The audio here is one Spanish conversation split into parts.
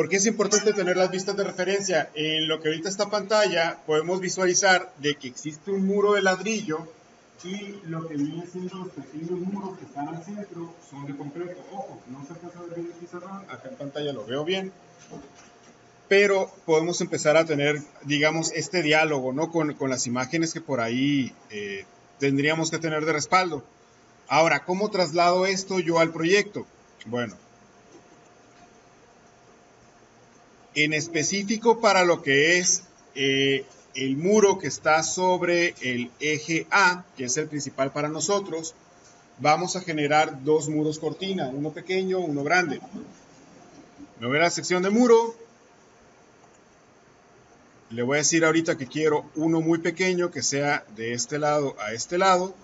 ¿Por qué es importante tener las vistas de referencia? En lo que ahorita está pantalla podemos visualizar de que existe un muro de ladrillo y lo que vienen siendo los pequeños muros que están al centro son de concreto. Ojo, no se alcanza a ver bien el pizarrón, acá en pantalla lo veo bien, pero podemos empezar a tener, digamos, este diálogo, ¿no? con las imágenes que por ahí tendríamos que tener de respaldo. Ahora, ¿cómo traslado esto yo al proyecto? Bueno, en específico para lo que es el muro que está sobre el eje A, que es el principal para nosotros, vamos a generar dos muros cortina, uno pequeño, uno grande. Me voy a la sección de muro. Le voy a decir ahorita que quiero uno muy pequeño, que sea de este lado a este lado.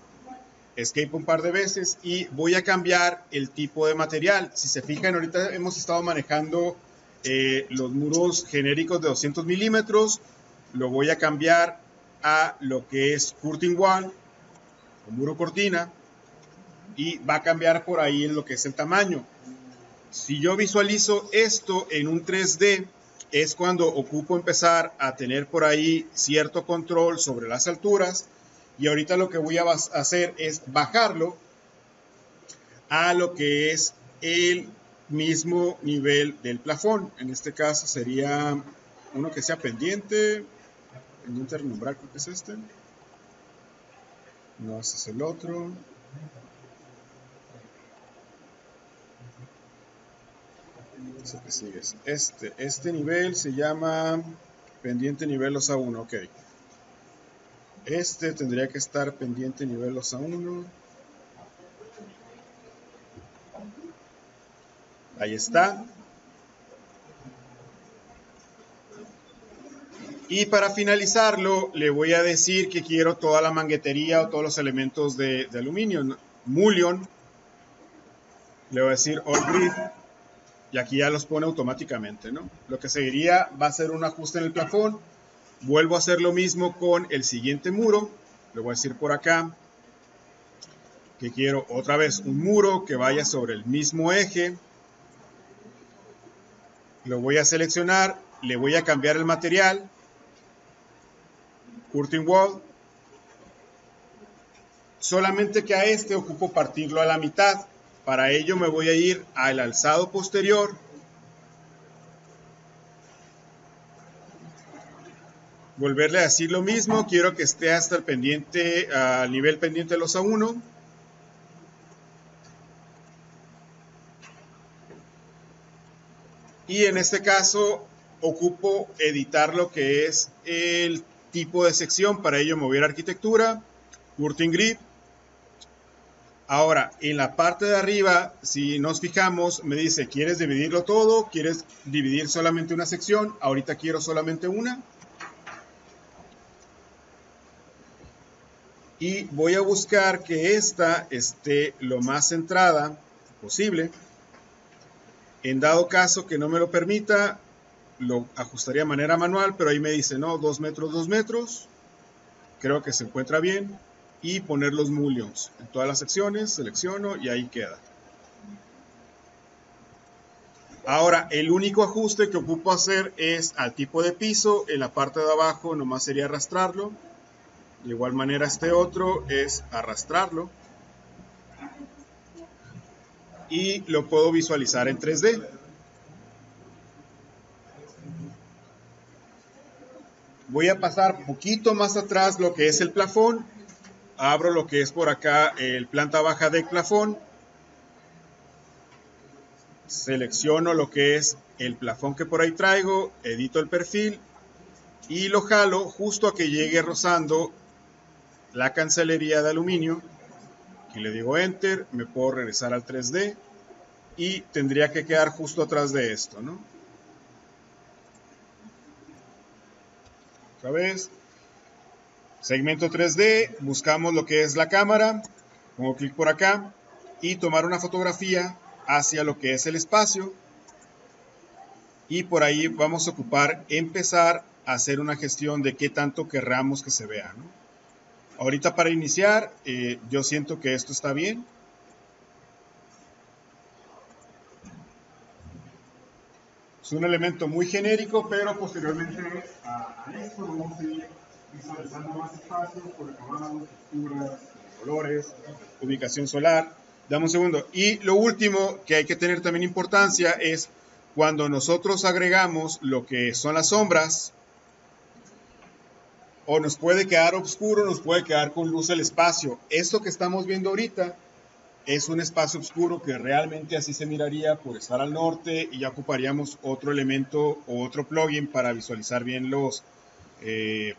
Escape un par de veces y voy a cambiar el tipo de material. Si se fijan, ahorita hemos estado manejando los muros genéricos de 200 milímetros. Lo voy a cambiar a lo que es curtain wall, o muro cortina, y va a cambiar por ahí en lo que es el tamaño. Si yo visualizo esto en un 3D, es cuando ocupo empezar a tener por ahí cierto control sobre las alturas. Y ahorita lo que voy a hacer es bajarlo a lo que es el mismo nivel del plafón. En este caso sería uno que sea pendiente. Pendiente relumbrar, creo que es este. No, ese es el otro. Ese que sigue es este. Este nivel se llama pendiente nivel losa 1. Ok. Este tendría que estar pendiente nivel losa 1. Ahí está. Y para finalizarlo, le voy a decir que quiero toda la manguetería o todos los elementos de aluminio. Mullion. Le voy a decir All Grid. Y aquí ya los pone automáticamente, ¿no? Lo que seguiría va a ser un ajuste en el plafón. Vuelvo a hacer lo mismo con el siguiente muro. Le voy a decir por acá que quiero otra vez un muro que vaya sobre el mismo eje. Lo voy a seleccionar, le voy a cambiar el material. Curtain wall. Solamente que a este ocupo partirlo a la mitad. Para ello me voy a ir al alzado posterior. Volverle a decir lo mismo, quiero que esté hasta el pendiente, al nivel pendiente de losa 1. Y en este caso ocupo editar lo que es el tipo de sección. Para ello me voy a arquitectura, curtain grid. Ahora, en la parte de arriba, si nos fijamos, me dice, ¿quieres dividirlo todo? ¿Quieres dividir solamente una sección? Ahorita quiero solamente una. Y voy a buscar que esta esté lo más centrada posible. En dado caso que no me lo permita, lo ajustaría de manera manual, pero ahí me dice, no, 2 metros. Creo que se encuentra bien. Y poner los mullions en todas las secciones, selecciono y ahí queda. Ahora, el único ajuste que ocupo hacer es al tipo de piso. En la parte de abajo nomás sería arrastrarlo. De igual manera este otro es arrastrarlo. Y lo puedo visualizar en 3D. Voy a pasar poquito más atrás lo que es el plafón. Abro lo que es por acá el planta baja de plafón. Selecciono lo que es el plafón que por ahí traigo. Edito el perfil. Y lo jalo justo a que llegue rozando la cancelería de aluminio. Aquí le digo Enter. Me puedo regresar al 3D. Y tendría que quedar justo atrás de esto, ¿no? Otra vez. Segmento 3D, buscamos lo que es la cámara, pongo clic por acá y tomar una fotografía hacia lo que es el espacio y por ahí vamos a ocupar, empezar a hacer una gestión de qué tanto querramos que se vea, ¿no? Ahorita para iniciar, yo siento que esto está bien. Es un elemento muy genérico, pero posteriormente a esto vamos a ir visualizando más espacios, colocando texturas, colores, ubicación solar. Dame un segundo. Y lo último que hay que tener también importancia es cuando nosotros agregamos lo que son las sombras, o nos puede quedar oscuro, nos puede quedar con luz el espacio. Esto que estamos viendo ahorita es un espacio oscuro que realmente así se miraría por estar al norte, y ya ocuparíamos otro elemento o otro plugin para visualizar bien los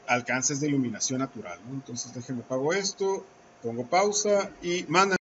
alcances de iluminación natural, ¿no? Entonces déjenme apago esto, pongo pausa y manda.